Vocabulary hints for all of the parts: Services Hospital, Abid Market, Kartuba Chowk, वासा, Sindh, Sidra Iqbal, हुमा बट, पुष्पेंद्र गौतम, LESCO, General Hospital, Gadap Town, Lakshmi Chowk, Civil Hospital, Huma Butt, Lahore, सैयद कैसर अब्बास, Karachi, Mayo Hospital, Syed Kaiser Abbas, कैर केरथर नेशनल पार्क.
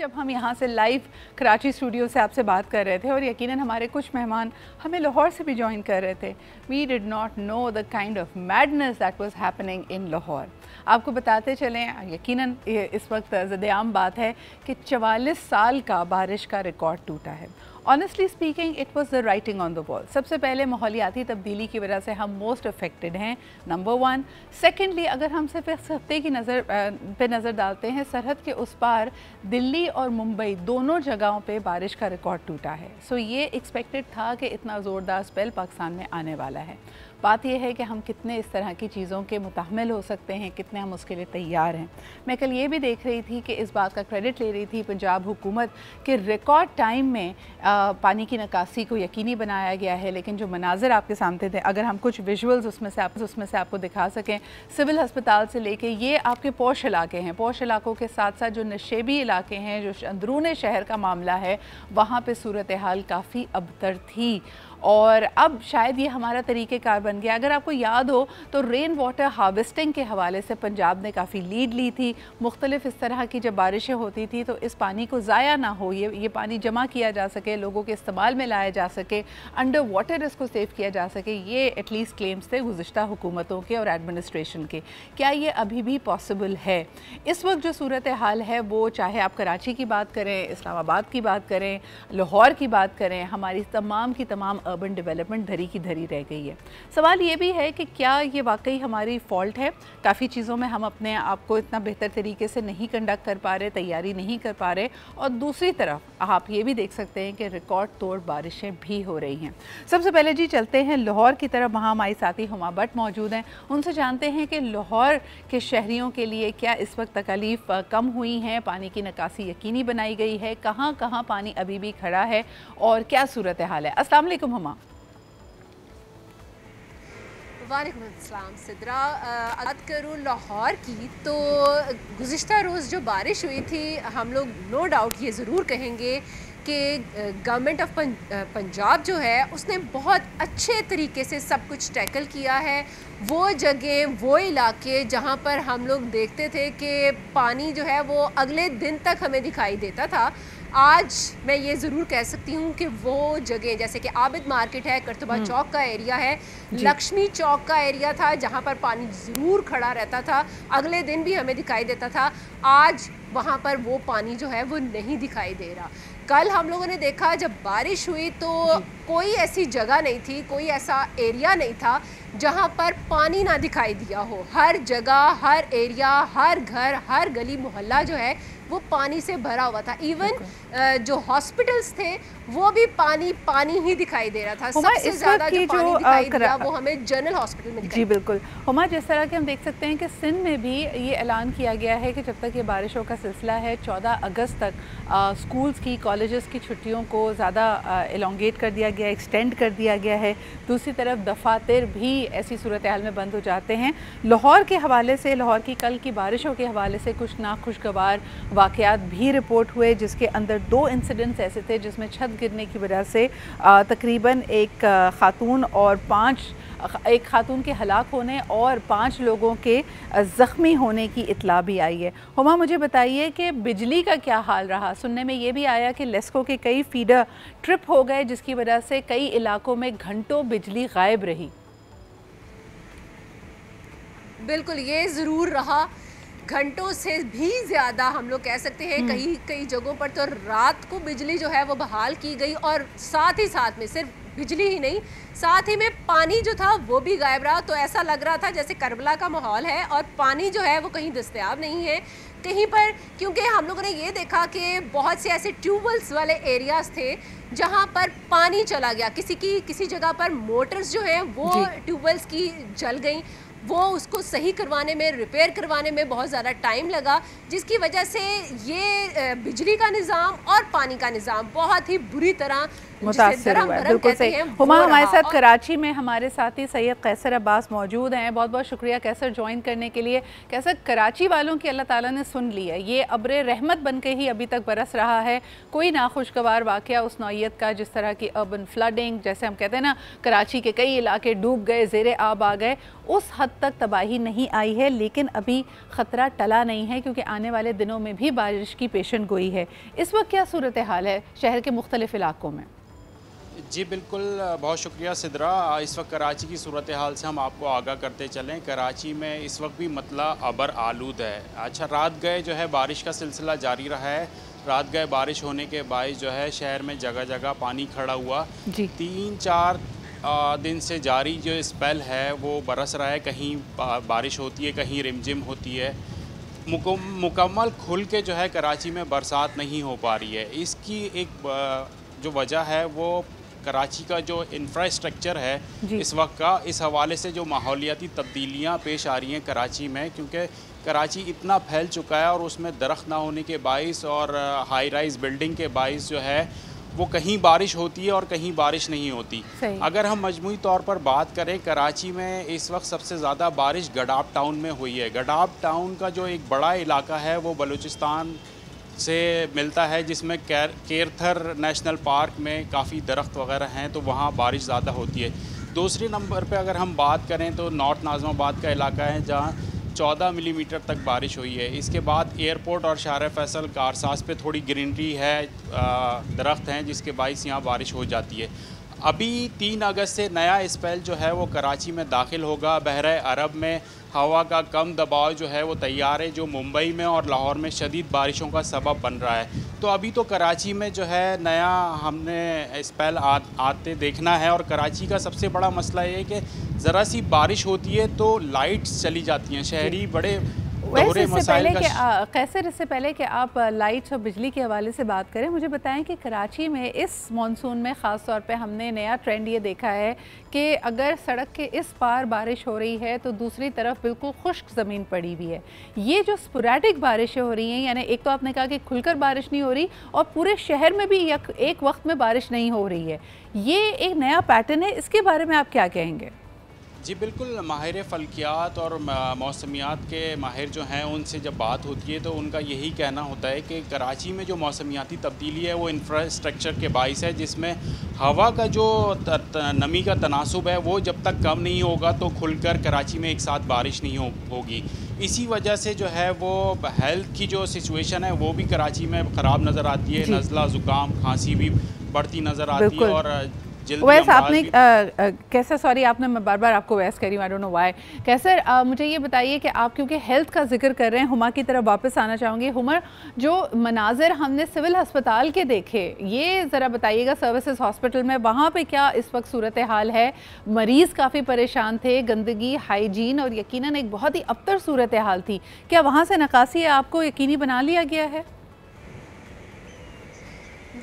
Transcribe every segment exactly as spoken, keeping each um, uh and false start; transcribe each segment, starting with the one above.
जब हम यहाँ से लाइव कराची स्टूडियो से आपसे बात कर रहे थे और यकीनन हमारे कुछ मेहमान हमें लाहौर से भी ज्वाइन कर रहे थे, we did not know the kind of madness that was happening in Lahore. आपको बताते चलें, यकीनन इस वक्त ज़द-ए-आम बात है कि चवालीस साल का बारिश का रिकॉर्ड टूटा है। Honestly speaking it was the writing on the wall. सबसे पहले माहौलियाती तब्दीली की वजह से हम मोस्ट अफेक्टेड हैं, नंबर वन। सेकेंडली, अगर हम सिर्फ इस हफ्ते की नज़र पे नज़र डालते हैं, सरहद के उस पार दिल्ली और मुंबई दोनों जगहों पे बारिश का रिकॉर्ड टूटा है। सो so, ये एक्सपेक्टेड था कि इतना ज़ोरदार स्पेल पाकिस्तान में आने वाला है। बात यह है कि हम कितने इस तरह की चीज़ों के मुताहमिल हो सकते हैं, कितने हम उसके लिए तैयार हैं। मैं कल ये भी देख रही थी कि इस बात का क्रेडिट ले रही थी पंजाब हुकूमत कि रिकॉर्ड टाइम में आ, पानी की निकासी को यकीनी बनाया गया है। लेकिन जो मनाज़र आपके सामने थे, अगर हम कुछ विजुअल्स उसमें से आप उसमें से आपको दिखा सकें, सिविल हस्पताल से लेके ये आपके पौश इलाके हैं, पौश इलाकों के साथ साथ जो नशेबी इलाके हैं, जो अंदरूने शहर का मामला है, वहाँ पर सूरत हाल काफ़ी अबतर थी। और अब शायद ये हमारा तरीक़ेकार बन गया। अगर आपको याद हो तो रेन वाटर हार्वेस्टिंग के हवाले से पंजाब ने काफ़ी लीड ली थी। मुख्तलिफ इस तरह की जब बारिशें होती थी तो इस पानी को ज़ाया ना हो, ये ये पानी जमा किया जा सके, लोगों के इस्तेमाल में लाया जा सके, अंडर वाटर इसको सेव किया जा सके। ये एटलीस्ट क्लेम्स थे गुज़श्ता हुकूमतों के और एडमिनिस्ट्रेशन के। क्या ये अभी भी पॉसिबल है? इस वक्त जो सूरत हाल है वो, चाहे आप कराची की बात करें, इस्लामाबाद की बात करें, लाहौर की बात करें, हमारी तमाम की तमाम अर्बन डेवलपमेंट धरी की धरी रह गई है। सवाल ये भी है कि क्या ये वाकई हमारी फ़ॉल्ट है? काफ़ी चीज़ों में हम अपने आप को इतना बेहतर तरीके से नहीं कंडक्ट कर पा रहे, तैयारी नहीं कर पा रहे। और दूसरी तरफ आप ये भी देख सकते हैं कि रिकॉर्ड तोड़ बारिशें भी हो रही हैं। सबसे पहले जी चलते हैं लाहौर की तरफ, वहाँ हमारी साथी हुमा बट मौजूद हैं। उनसे जानते हैं कि लाहौर के शहरियों के लिए क्या इस वक्त तकलीफ कम हुई हैं, पानी की निकासी यकीनी बनाई गई है, कहाँ कहाँ पानी अभी भी खड़ा है और क्या सूरत हाल है? अस्सलाम वालेकुम हुमा। वालेकुम अस्सलाम। सिद्रा, बात करूँ लाहौर की तो गुज़िश्ता रोज़ जो बारिश हुई थी, हम लोग नो डाउट ये ज़रूर कहेंगे कि गवर्नमेंट ऑफ पंजाब जो है उसने बहुत अच्छे तरीके से सब कुछ टैकल किया है। वो जगह, वो इलाके जहाँ पर हम लोग देखते थे कि पानी जो है वो अगले दिन तक हमें दिखाई देता था, आज मैं ये ज़रूर कह सकती हूँ कि वो जगह जैसे कि आबिद मार्केट है, करतुबा चौक का एरिया है, लक्ष्मी चौक का एरिया था, जहाँ पर पानी ज़रूर खड़ा रहता था, अगले दिन भी हमें दिखाई देता था, आज वहाँ पर वो पानी जो है वो नहीं दिखाई दे रहा। कल हम लोगों ने देखा जब बारिश हुई तो कोई ऐसी जगह नहीं थी, कोई ऐसा एरिया नहीं था जहाँ पर पानी ना दिखाई दिया हो। हर जगह, हर एरिया, हर घर, हर गली मोहल्ला जो है वो पानी से भरा हुआ था। इवन जो हॉस्पिटल्स थे वो भी पानी पानी ही दिखाई दे रहा था। सबसे ज़्यादा जो पानी दिखाई दिया वो हमें जनरल हॉस्पिटल में दिखाई। जी बिल्कुल हुमा, जिस तरह के हम देख सकते हैं कि सिंध में भी ये ऐलान किया गया है कि जब तक ये बारिशों का सिलसिला है चौदह अगस्त तक आ, स्कूल्स की, कॉलेजेस की छुट्टियों को ज़्यादा एलोंगेट कर दिया गया, एक्सटेंड कर दिया गया है। दूसरी तरफ दफातर भी ऐसी सूरत हाल में बंद हो जाते हैं। लाहौर के हवाले से, लाहौर की कल की बारिशों के हवाले से कुछ नाखुशगवार वाक़यात भी रिपोर्ट हुए, जिसके अंदर दो इंसिडेंट्स ऐसे थे जिसमें छत गिरने की वजह से तकरीबन एक खातून और पाँच एक खातून के हलाक होने और पाँच लोगों के ज़ख्मी होने की इतला भी आई है। हुमा, मुझे बताइए कि बिजली का क्या हाल रहा? सुनने में ये भी आया कि लेस्को के कई फीडर ट्रिप हो गए जिसकी वजह से कई इलाकों में घंटों बिजली गायब रही। बिल्कुल, ये ज़रूर रहा, घंटों से भी ज़्यादा हम लोग कह सकते हैं। कई कई जगहों पर तो रात को बिजली जो है वो बहाल की गई और साथ ही साथ में सिर्फ बिजली ही नहीं, साथ ही में पानी जो था वो भी गायब रहा। तो ऐसा लग रहा था जैसे करबला का माहौल है और पानी जो है वो कहीं दस्तयाब नहीं है कहीं पर, क्योंकि हम लोगों ने ये देखा कि बहुत से ऐसे ट्यूबवेल्स वाले एरियाज़ थे जहाँ पर पानी चला गया। किसी की किसी जगह पर मोटर्स जो हैं वो ट्यूबवेल्स की जल गई, वो उसको सही करवाने में, रिपेयर करवाने में बहुत ज़्यादा टाइम लगा, जिसकी वजह से ये बिजली का निज़ाम और पानी का निज़ाम बहुत ही बुरी तरह मुतासर हुआ है। बिल्कुल सही हुमा, हमारे साथ कराची में हमारे साथी सैयद कैसर अब्बास मौजूद हैं। बहुत बहुत शुक्रिया कैसर ज्वाइन करने के लिए। कैसर, कराची वालों की अल्लाह ताला ने सुन ली है, ये अब्र रहमत बन के ही अभी तक बरस रहा है। कोई नाखुशगवार वाक़या उस नौयत का जिस तरह की अर्बन फ्लडिंग, जैसे हम कहते हैं ना कराची के कई इलाके डूब गए, ज़ेरे आब आ गए, उस हद तक तबाही नहीं आई है, लेकिन अभी ख़तरा टला नहीं है क्योंकि आने वाले दिनों में भी बारिश की पेशन गोई है। इस वक्त क्या सूरत हाल है शहर के मुख्तलिफ इलाकों में? जी बिल्कुल, बहुत शुक्रिया सिदरा। इस वक्त कराची की सूरत हाल से हम आपको आगाह करते चलें। कराची में इस वक्त भी मतला अबर आलूद है। अच्छा, रात गए जो है बारिश का सिलसिला जारी रहा है। रात गए बारिश होने के बायस जो है शहर में जगह जगह पानी खड़ा हुआ जी। तीन चार दिन से जारी जो स्पेल है वो बरस रहा है। कहीं बारिश होती है, कहीं रिमझिम होती है, मुकम्मल खुल के जो है कराची में बरसात नहीं हो पा रही है। इसकी एक जो वजह है वो कराची का जो इंफ्रास्ट्रक्चर है इस वक्त का, इस हवाले से जो माहौलियाती तब्दीलियां पेश आ रही हैं कराची में, क्योंकि कराची इतना फैल चुका है और उसमें दरख्त ना होने के बाइस और हाई राइज बिल्डिंग के बाइस जो है वो कहीं बारिश होती है और कहीं बारिश नहीं होती। अगर हम मजमूई तौर पर बात करें कराची में इस वक्त सबसे ज़्यादा बारिश गडाप टाउन में हुई है। गडाप टाउन का जो एक बड़ा इलाका है वो बलूचिस्तान से मिलता है, जिसमें कैर केरथर नेशनल पार्क में काफ़ी दरख्त वगैरह हैं, तो वहाँ बारिश ज़्यादा होती है। दूसरे नंबर पे अगर हम बात करें तो नॉर्थ नाज़िमाबाद का इलाका है जहाँ चौदह मिलीमीटर तक बारिश हुई है। इसके बाद एयरपोर्ट और शाहर फैसल कारसाज पे थोड़ी ग्रीनरी है, दरख्त हैं, जिसके बायस यहाँ बारिश हो जाती है। अभी तीन अगस्त से नया स्पेल जो है वो कराची में दाखिल होगा। बहरे अरब में हवा का कम दबाव जो है वो तैयार है, जो मुंबई में और लाहौर में शदीद बारिशों का सबब बन रहा है। तो अभी तो कराची में जो है नया हमने स्पेल आ, आते देखना है। और कराची का सबसे बड़ा मसला ये है कि ज़रा सी बारिश होती है तो लाइट्स चली जाती हैं। शहरी बड़े वैसे इससे पहले कि कैसर इससे पहले कि आप लाइट्स और बिजली के हवाले से बात करें, मुझे बताएं कि कराची में इस मानसून में ख़ास तौर पे हमने नया ट्रेंड ये देखा है कि अगर सड़क के इस पार बारिश हो रही है तो दूसरी तरफ बिल्कुल खुश्क ज़मीन पड़ी हुई है। ये जो स्पोरैडिक बारिशें हो रही हैं, यानी एक तो आपने कहा कि खुलकर बारिश नहीं हो रही और पूरे शहर में भी एक वक्त में बारिश नहीं हो रही है, ये एक नया पैटर्न है। इसके बारे में आप क्या कहेंगे? जी बिल्कुल, माहिर फल्कियात और मौसमियात के माहिर जो हैं उनसे जब बात होती है तो उनका यही कहना होता है कि कराची में जो मौसमियाती तब्दीली है वो इंफ्रास्ट्रक्चर के बाइस है, जिसमें हवा का जो नमी का तनासब है वो जब तक कम नहीं होगा तो खुलकर कराची में एक साथ बारिश नहीं हो, होगी। इसी वजह से जो है वो हेल्थ की जो सिचुएशन है वो भी कराची में ख़राब नज़र आती है। नज़ला, ज़ुकाम, खांसी भी बढ़ती नज़र आती है। और वैस आपने कैसर, सॉरी आपने मैं बार बार आपको वैस करी, I don't know why. Qaiser मुझे ये बताइए कि आप क्योंकि हेल्थ का जिक्र कर रहे हैं, हुमा की तरफ वापस आना चाहूँगी। हुमा, जो मनाजर हमने सिविल हस्पताल के देखे, ये ज़रा बताइएगा। सर्विसेज हॉस्पिटल में वहाँ पे क्या इस वक्त सूरत हाल है? मरीज़ काफ़ी परेशान थे, गंदगी, हाइजीन और यकीनन एक बहुत ही अबतर सूरत हाल थी। क्या वहाँ से नकासी आपको यकीनी बना लिया गया है?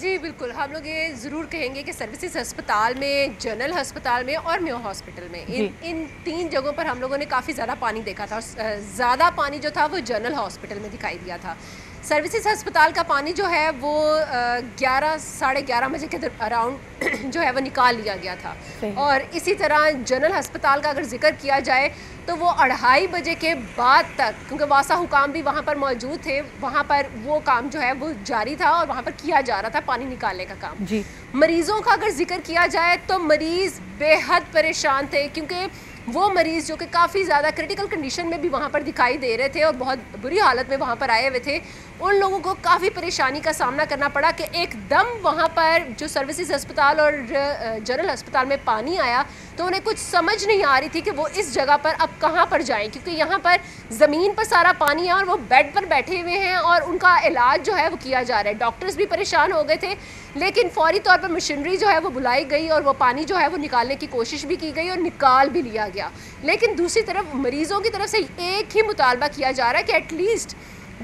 जी बिल्कुल, हम लोग ये ज़रूर कहेंगे कि सर्विसेज अस्पताल में, जनरल अस्पताल में और मेयो हॉस्पिटल में, इन इन तीन जगहों पर हम लोगों ने काफ़ी ज़्यादा पानी देखा था। और ज़्यादा पानी जो था वो जनरल हॉस्पिटल में दिखाई दिया था। सर्विसेज अस्पताल का पानी जो है वो ग्यारह साढ़े ग्यारह बजे के अराउंड जो है वो निकाल लिया गया था। और इसी तरह जनरल अस्पताल का अगर जिक्र किया जाए तो वो अढ़ाई बजे के बाद तक, क्योंकि वासा हुकाम भी वहाँ पर मौजूद थे, वहाँ पर वो काम जो है वो जारी था और वहाँ पर किया जा रहा था पानी निकालने का काम जी। मरीज़ों का अगर जिक्र किया जाए तो मरीज़ बेहद परेशान थे, क्योंकि वो मरीज़ जो कि काफ़ी ज़्यादा क्रिटिकल कंडीशन में भी वहाँ पर दिखाई दे रहे थे और बहुत बुरी हालत में वहाँ पर आए हुए थे, उन लोगों को काफ़ी परेशानी का सामना करना पड़ा कि एकदम वहाँ पर जो सर्विसेज अस्पताल और जनरल अस्पताल में पानी आया तो उन्हें कुछ समझ नहीं आ रही थी कि वो इस जगह पर अब कहाँ पर जाएं, क्योंकि यहाँ पर ज़मीन पर सारा पानी है और वो बेड पर बैठे हुए हैं और उनका इलाज जो है वो किया जा रहा है। डॉक्टर्स भी परेशान हो गए थे, लेकिन फौरी तौर पर मशीनरी जो है वो बुलाई गई और वो पानी जो है वो निकालने की कोशिश भी की गई और निकाल भी लिया गया। लेकिन दूसरी तरफ मरीज़ों की तरफ से एक ही मुतालबा किया जा रहा है कि एटलीस्ट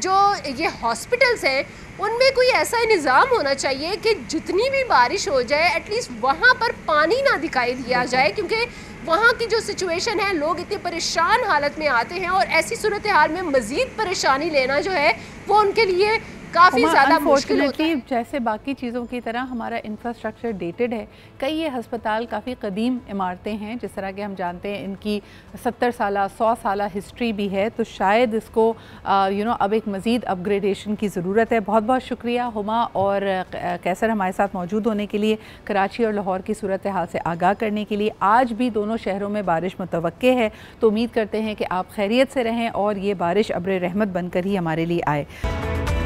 जो ये हॉस्पिटल्स हैं उनमें कोई ऐसा निज़ाम होना चाहिए कि जितनी भी बारिश हो जाए एटलीस्ट वहाँ पर पानी ना दिखाई दिया जाए, क्योंकि वहाँ की जो सिचुएशन है, लोग इतने परेशान हालत में आते हैं और ऐसी सूरत हाल में मज़ीद परेशानी लेना जो है वो उनके लिए काफ़ी ज़्यादा मुश्किल होती है। जैसे बाकी चीज़ों की तरह हमारा इंफ्रास्ट्रक्चर डेटेड है। कई ये अस्पताल काफ़ी कदीम इमारतें हैं, जिस तरह के हम जानते हैं इनकी सत्तर साल सौ साल हिस्ट्री भी है, तो शायद इसको यू नो अब एक मज़ीद अपग्रेडेशन की ज़रूरत है। बहुत बहुत शुक्रिया हुमा और कैसर हमारे साथ मौजूद होने के लिए, कराची और लाहौर की सूरत हाल से आगाह करने के लिए। आज भी दोनों शहरों में बारिश मुतवक्के है, तो उम्मीद करते हैं कि आप खैरियत से रहें और ये बारिश अब्र रहमत बनकर ही हमारे लिए आए।